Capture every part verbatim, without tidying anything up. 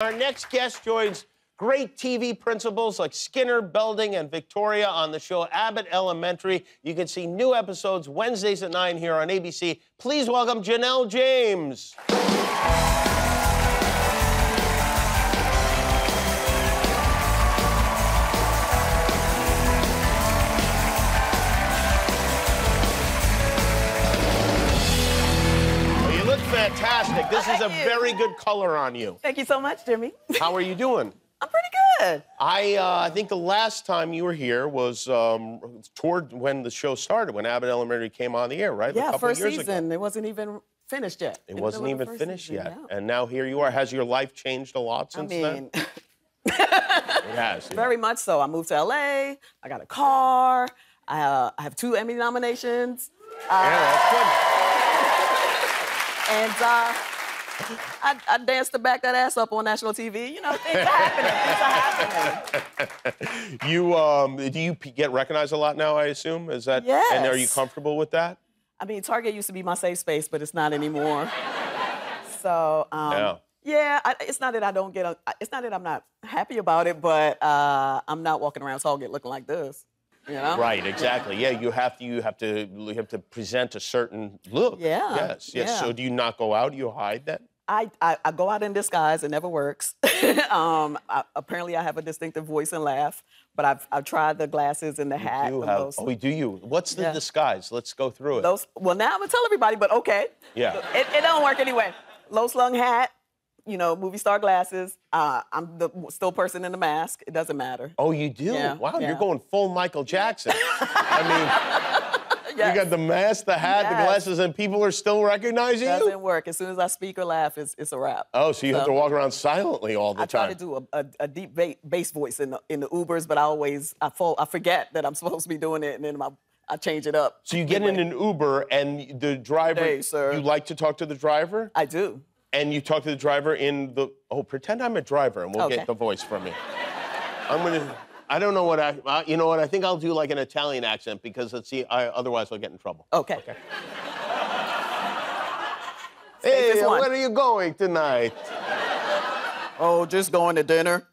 Our next guest joins great T V principals like Skinner, Belding, and Victoria on the show Abbott Elementary. You can see new episodes Wednesdays at nine here on A B C. Please welcome Janelle James. Fantastic. This is a very good color on you. Thank you so much, Jimmy. How are you doing? I'm pretty good. I uh, I think the last time you were here was um, toward when the show started, when Abbott Elementary came on the air, right? Yeah, a first season. Ago. It wasn't even finished yet. It wasn't even finished yet. No. And now here you are. Has your life changed a lot since I mean... then? It has. Yeah. Very much so. I moved to L A. I got a car. I, uh, I have two Emmy nominations. Yeah, uh, that's good. And uh, I, I danced to back that ass up on national T V. You know, things are happening. Things are happening. You, um, do you get recognized a lot now, I assume? Is that? Yes. And are you comfortable with that? I mean, Target used to be my safe space, but it's not anymore. So, um, yeah. Yeah, I, it's not that I don't get, a, it's not that I'm not happy about it, but uh, I'm not walking around Target looking like this. You know? Right, exactly. Yeah, you have to. You have to. You have to present a certain look. Yeah. Yes. Yes. Yeah. So, do you not go out? Do you hide that? I, I I go out in disguise. It never works. um, I, apparently, I have a distinctive voice and laugh. But I've I've tried the glasses and the hat. You do have, oh, do you? What's the yeah. disguise? Let's go through it. Those. Well, now I'm gonna tell everybody. But okay. Yeah. It, it don't work anyway. Low slung hat. You know, movie star glasses. Uh, I'm the still person in the mask. It doesn't matter. Oh, you do? Yeah. Wow, yeah. You're going full Michael Jackson. I mean, yes. You got the mask, the hat, yes. the glasses, and people are still recognizing doesn't you? Doesn't work. As soon as I speak or laugh, it's, it's a wrap. Oh, so you so, have to walk around silently all the I time. I try to do a, a, a deep ba bass voice in the, in the Ubers, but I always, I, fall, I forget that I'm supposed to be doing it, and then my... I change it up. So you get anyway. in an Uber, and the driver... Hey, sir. You like to talk to the driver? I do. And you talk to the driver in the... Oh, pretend I'm a driver, and we'll okay. get the voice from you. I'm gonna... I don't know what I... Uh, you know what? I think I'll do, like, an Italian accent, because, let's see, I, otherwise I'll get in trouble. Okay. Okay. Hey, where are you going tonight? Oh, just going to dinner.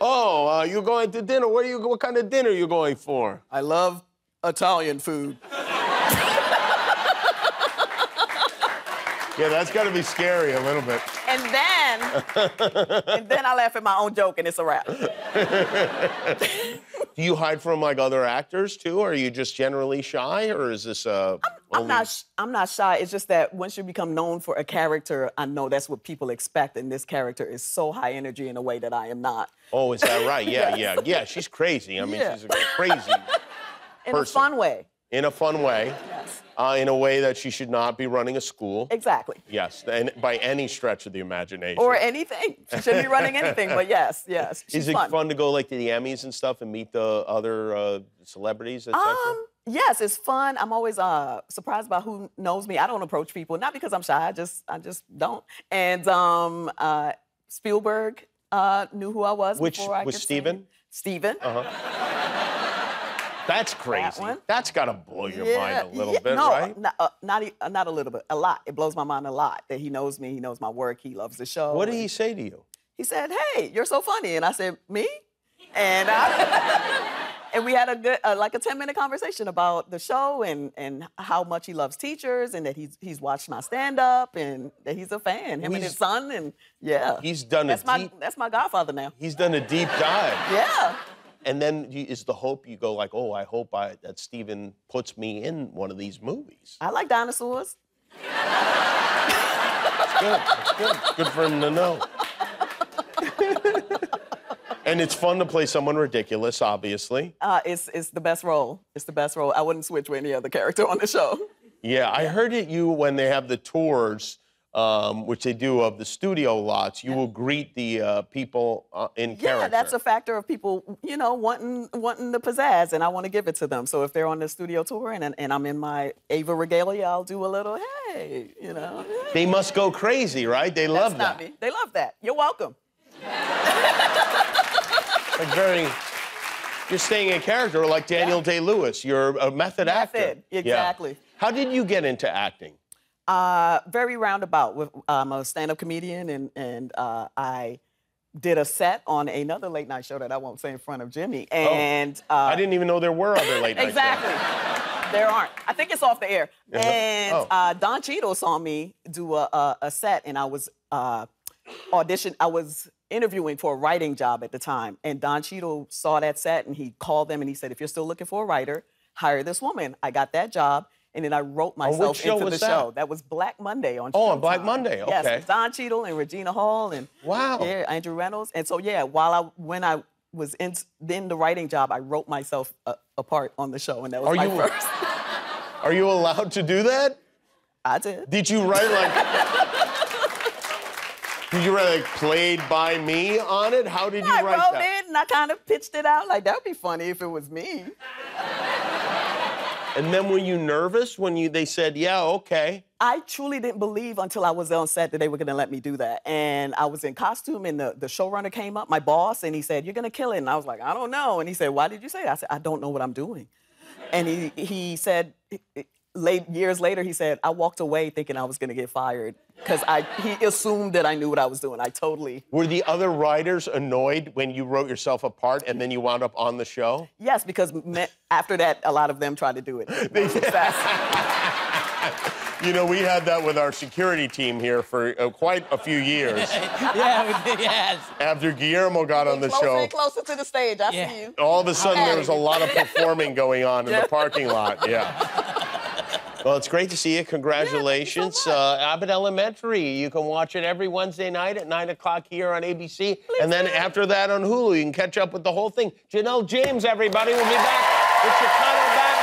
Oh, uh, you're going to dinner. Where are you... What kind of dinner are you going for? I love Italian food. Yeah, that's got to be scary a little bit. And then, and then I laugh at my own joke, and it's a wrap. Do you hide from like other actors too? Or are you just generally shy, or is this a? I'm, only... I'm not. I'm not shy. It's just that once you become known for a character, I know that's what people expect, and this character is so high energy in a way that I am not. Oh, is that right? Yeah, yes. yeah, yeah. She's crazy. I mean, yeah. she's a crazy. In person. a fun way. In a fun way. Yes. Uh, in a way that she should not be running a school. Exactly. Yes, and by any stretch of the imagination. Or anything. She shouldn't be running anything, but yes, yes. Is it fun. fun to go like to the Emmys and stuff and meet the other uh, celebrities, et cetera? Um, yes, it's fun. I'm always uh, surprised by who knows me. I don't approach people, not because I'm shy. I just, I just don't. And um, uh, Spielberg uh, knew who I was. Which before I was could Steven? Sing. Steven. Uh huh. That's crazy. That That's got to blow your yeah, mind a little yeah, bit, no, right? No, uh, not, uh, not a little bit, a lot. It blows my mind a lot that he knows me, he knows my work, he loves the show. What did he say to you? He said, hey, you're so funny. And I said, me? And, I, and we had a good, uh, like a ten-minute conversation about the show and, and how much he loves teachers and that he's, he's watched my stand-up and that he's a fan, him he's, and his son, and yeah. He's done that's a my, deep... That's my godfather now. He's done a deep dive. Yeah. And then is the hope you go like, oh, I hope I, that Steven puts me in one of these movies. I like dinosaurs. That's good. That's good. Good for him to know. And it's fun to play someone ridiculous, obviously. Uh, it's it's the best role. It's the best role. I wouldn't switch with any other character on the show. Yeah, I heard it. You when they have the tours. Um, which they do of the studio lots, you yeah. will greet the uh, people uh, in yeah, character. Yeah, that's a factor of people, you know, wanting wanting the pizzazz, and I want to give it to them. So if they're on the studio tour and and I'm in my Ava regalia, I'll do a little, hey, you know. Hey. They must go crazy, right? They that's love not that. Me. They love that. You're welcome. Like very, you're staying in character, like Daniel yeah. Day-Lewis. You're a method, method. actor. Exactly. Yeah. How did you get into acting? Uh, very roundabout. With, I'm a stand-up comedian, and, and uh, I did a set on another late night show that I won't say in front of Jimmy. And oh, uh, I didn't even know there were other late night exactly. shows. Exactly. There aren't. I think it's off the air. Uh-huh. And oh. uh, Don Cheadle saw me do a, a, a set, and I was uh, auditioned. I was interviewing for a writing job at the time. And Don Cheadle saw that set, and he called them, and he said, if you're still looking for a writer, hire this woman. I got that job. And then I wrote myself oh, into the that? show. That was Black Monday on Showtime. Oh, on Black Monday, okay. Yes, Don Cheadle and Regina Hall and wow. yeah, Andrew Reynolds. And so, yeah, while I, when I was in then the writing job, I wrote myself a, a part on the show, and that was are my you, first. Are you allowed to do that? I did. Did you write, like... did you write, like, played by me on it? How did yeah, you write that? I wrote that? it, and I kind of pitched it out. Like, that would be funny if it was me. And then were you nervous when you they said, yeah, okay? I truly didn't believe until I was on set that they were gonna let me do that. And I was in costume, and the, the showrunner came up, my boss, and he said, you're gonna kill it. And I was like, I don't know. And he said, why did you say that? I said, I don't know what I'm doing. And he, he said, late, years later, he said, I walked away thinking I was gonna get fired because I he assumed that I knew what I was doing. I totally... Were the other writers annoyed when you wrote yourself a part and then you wound up on the show? Yes, because me, after that, a lot of them tried to do it. You know, we had that with our security team here for uh, quite a few years. yeah, we did, yes. After Guillermo got on the closer show... Closer and closer to the stage, I yeah. see you. All of a sudden, there was a lot of performing going on in the parking lot, yeah. Well, it's great to see you. Congratulations. Yeah, so uh, Abbott Elementary. You can watch it every Wednesday night at nine o'clock here on A B C. Please and then after that on Hulu, you can catch up with the whole thing. Janelle James, everybody, will be back with Chicago Back.